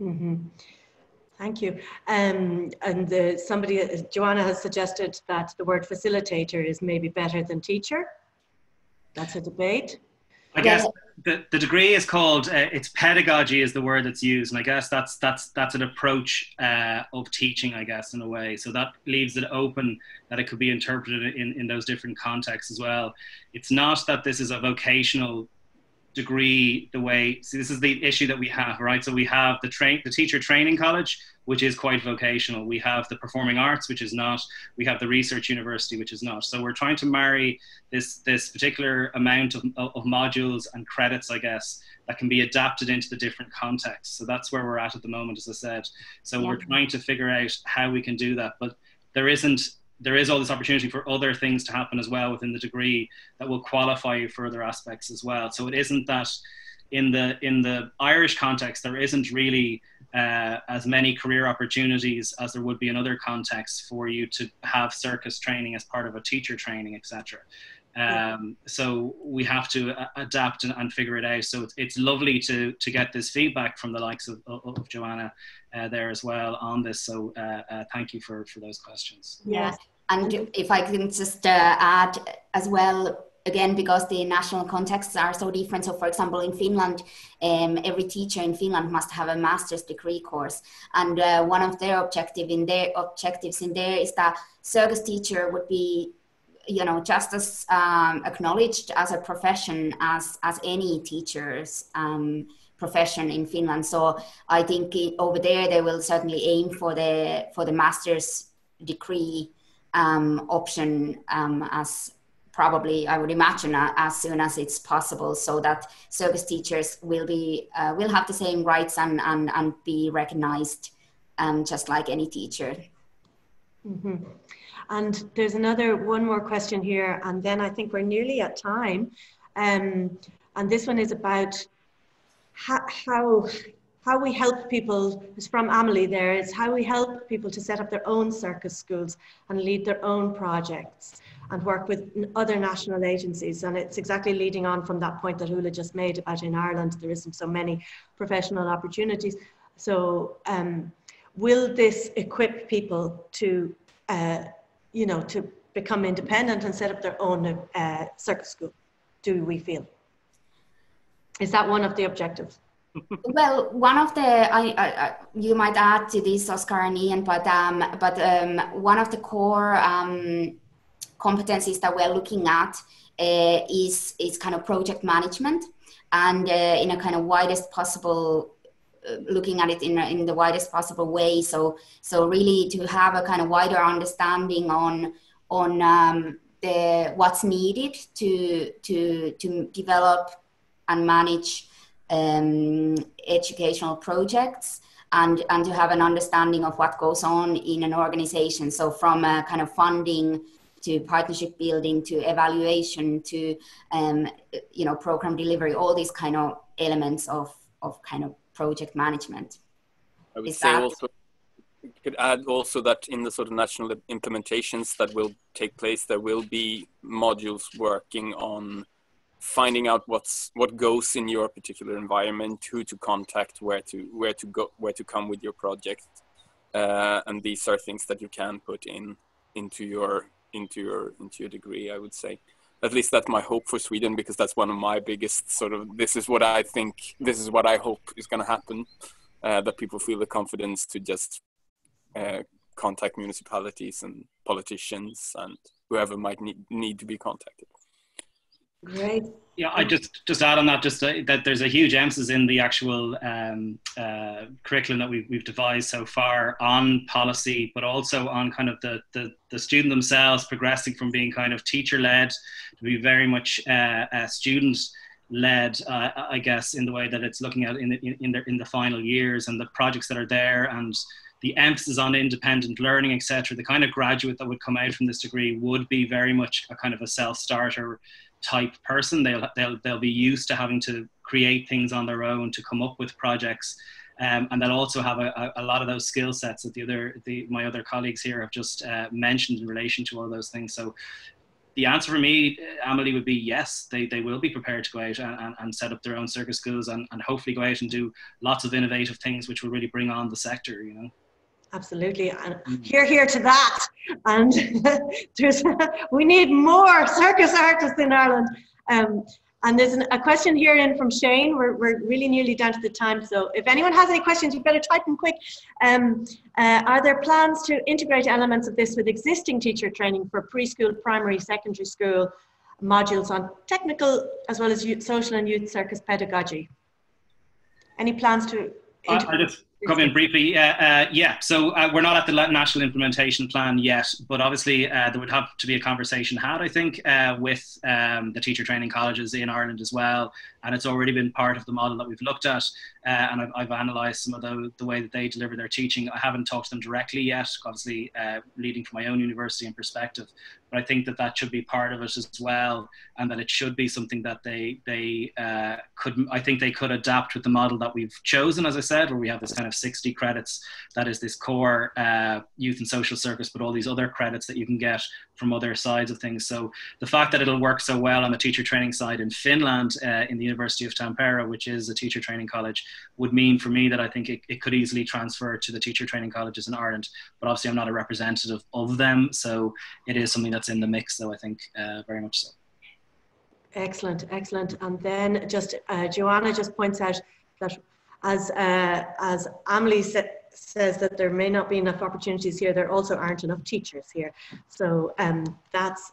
Mm-hmm. Thank you. And Joanna has suggested that the word facilitator is maybe better than teacher. That's a debate. I guess the degree is called, it's pedagogy is the word that's used, and I guess that's an approach of teaching, I guess, in a way. So that leaves it open that it could be interpreted in those different contexts as well. It's not that this is a vocational degree the way, see, this is the issue that we have, right? So we have the teacher training college, which is quite vocational. We have the performing arts, which is not. We have the research university, which is not. So we're trying to marry this particular amount of modules and credits, I guess, that can be adapted into the different contexts. So that's where we're at the moment, as I said. So yeah, we're trying to figure out how we can do that, but there is all this opportunity for other things to happen as well within the degree that will qualify you for other aspects as well. So it isn't that in the Irish context, there isn't really as many career opportunities as there would be in other contexts for you to have circus training as part of a teacher training, etc. So we have to adapt and figure it out. So it's lovely to get this feedback from the likes of Joanna there as well on this. So thank you for those questions. Yes. And if I can just add as well, again, because the national contexts are so different. So for example, in Finland, every teacher in Finland must have a master's degree course. And one of their objectives in there is that circus teacher would be, you know, just as acknowledged as a profession as any teacher's profession in Finland. So I think over there, they will certainly aim for the master's degree option as probably, I would imagine, as soon as it's possible, so that circus teachers will have the same rights and be recognized just like any teacher. Mm-hmm. And there's one more question here, and then I think we're nearly at time. And this one is about how we help people. It's from Amelie there. It's how we help people to set up their own circus schools and lead their own projects and work with other national agencies. And it's exactly leading on from that point that Ulla just made about in Ireland, there isn't so many professional opportunities. So will this equip people to, you know, to become independent and set up their own circus school, do we feel? Is that one of the objectives? Well, one of the, you might add to this, Oscar and Ian, but one of the core competencies that we're looking at is kind of project management, and in a kind of widest possible, looking at it in the widest possible way. So really to have a kind of wider understanding on what's needed to develop and manage educational projects, and to have an understanding of what goes on in an organization. So from a kind of funding to partnership building to evaluation to you know, program delivery, all these kind of elements of kind of project management. I would say also, you could add also that in the sort of national implementations that will take place, there will be modules working on finding out what goes in your particular environment, who to contact, where to go, where to come with your project, and these are things that you can put into your degree. I would say, at least that's my hope for Sweden, because that's one of my biggest sort of, this is what I think, this is what I hope is going to happen, that people feel the confidence to just contact municipalities and politicians and whoever might need to be contacted. Great. Yeah, I just add on that, that there's a huge emphasis in the actual curriculum that we've devised so far on policy, but also on kind of the student themselves progressing from being kind of teacher-led to be very much student-led, I guess, in the way that it's looking at in the final years, and the projects that are there, and the emphasis on independent learning, etc. The kind of graduate that would come out from this degree would be very much a kind of a self-starter type person. They'll be used to having to create things on their own, to come up with projects, and they'll also have a lot of those skill sets that my other colleagues here have just mentioned in relation to all those things. So the answer for me, Amelie, would be yes, they will be prepared to go out and set up their own circus schools, and hopefully go out and do lots of innovative things which will really bring on the sector, you know. Absolutely, and hear to that. And we need more circus artists in Ireland. And there's a question here in from Shane. We're really nearly down to the time, so if anyone has any questions, you better type them quick. Are there plans to integrate elements of this with existing teacher training for preschool, primary, secondary school modules on technical as well as youth, social and youth circus pedagogy? Any plans to integrate? Come in briefly. Yeah, so we're not at the national implementation plan yet, but obviously there would have to be a conversation had, I think, with the teacher training colleges in Ireland as well. And it's already been part of the model that we've looked at, and I've analysed some of the way that they deliver their teaching. I haven't talked to them directly yet, obviously leading from my own university in perspective, but I think that should be part of it as well, and that it should be something that they could, I think they could adapt with the model that we've chosen, as I said, where we have this kind of 60 credits, that is this core youth and social circus, but all these other credits that you can get from other sides of things. So the fact that it'll work so well on the teacher training side in Finland, in the University of Tampere, which is a teacher training college, would mean for me that I think it could easily transfer to the teacher training colleges in Ireland, but obviously I'm not a representative of them, so it is something that's in the mix, though, I think, very much so. Excellent, excellent. And then just Joanna just points out that as Amelie says that there may not be enough opportunities here, there also aren't enough teachers here, so that's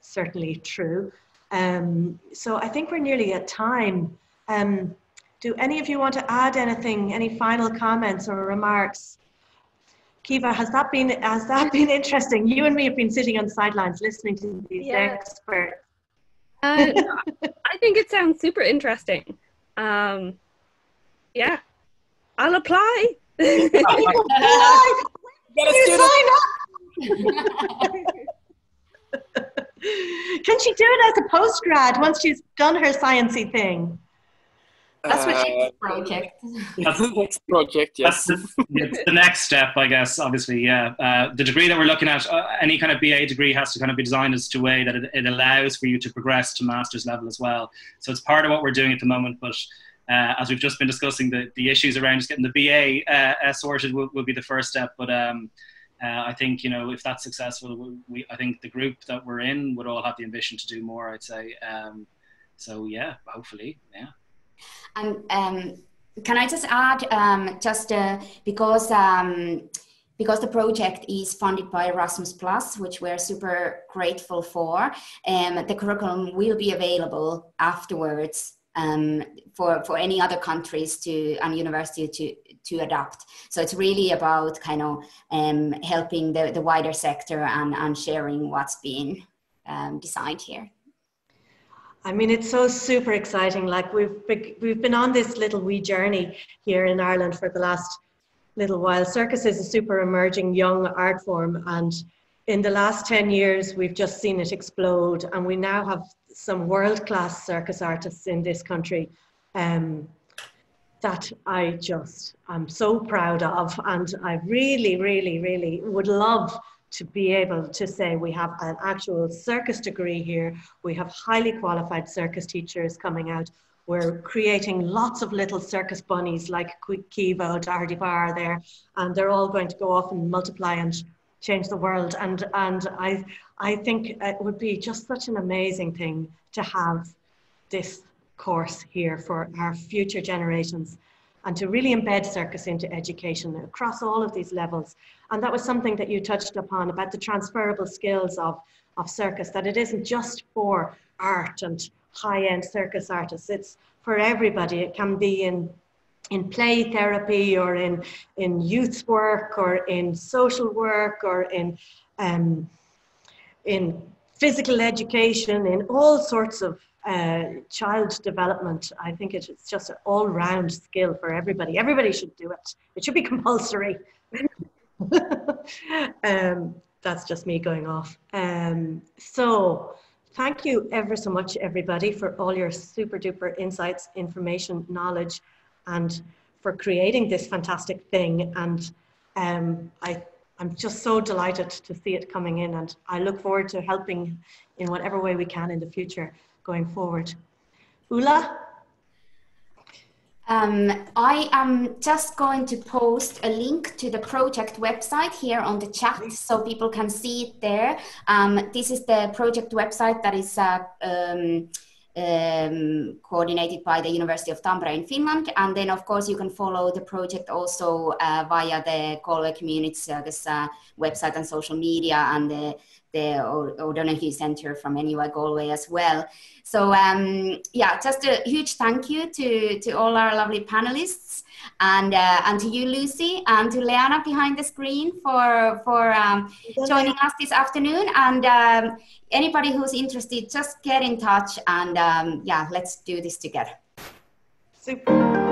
certainly true. So I think we're nearly at time. Do any of you want to add anything, any final comments or remarks? Kiva, has that been interesting? You and me have been sitting on the sidelines listening to these experts. I think it sounds super interesting. Yeah, I'll apply. Can she do it as a postgrad once she's done her sciencey thing? That's what she's project. That's the next project, yes. It's the next step, I guess, obviously, yeah. The degree that we're looking at, any kind of BA degree has to kind of be designed as to a way that it allows for you to progress to master's level as well. So it's part of what we're doing at the moment, but as we've just been discussing, the issues around just getting the BA sorted will be the first step. But I think, you know, if that's successful, I think the group that we're in would all have the ambition to do more, I'd say. So yeah, hopefully, yeah. And can I just add, because the project is funded by Erasmus+, which we're super grateful for, the curriculum will be available afterwards for any other countries to and university to adapt. So it's really about kind of helping the wider sector and sharing what's been designed here. I mean, it's so super exciting. Like we've been on this little wee journey here in Ireland for the last little while. Circus is a super emerging young art form, and in the last 10 years we've just seen it explode, and we now have some world-class circus artists in this country that I just am so proud of, and I really, really, really would love to be able to say we have an actual circus degree here. We have highly qualified circus teachers coming out. We're creating lots of little circus bunnies like Kiva O'Dochartaigh Barr there, and they're all going to go off and multiply and change the world. And I think it would be just such an amazing thing to have this course here for our future generations, and to really embed circus into education across all of these levels. And that was something that you touched upon about the transferable skills of circus, that it isn't just for art and high-end circus artists, it's for everybody. It can be in play therapy, or in youth work, or in social work, or in physical education, in all sorts of child development. I think it's just an all-round skill for everybody. Everybody should do it. It should be compulsory. That's just me going off. So thank you ever so much, everybody, for all your super duper insights, information, knowledge, and for creating this fantastic thing. And I'm just so delighted to see it coming in, and I look forward to helping in whatever way we can in the future going forward. Ulla? I am just going to post a link to the project website here on the chat so people can see it there. This is the project website that is coordinated by the University of Tampere in Finland, and then of course you can follow the project also via the Galway Community Circus website and social media, and the O'Donoghue Centre from NUI Galway as well. So yeah, just a huge thank you to all our lovely panelists, and to you, Lucy, and to Leana behind the screen for joining us this afternoon. And anybody who's interested, just get in touch, and yeah, let's do this together. Super.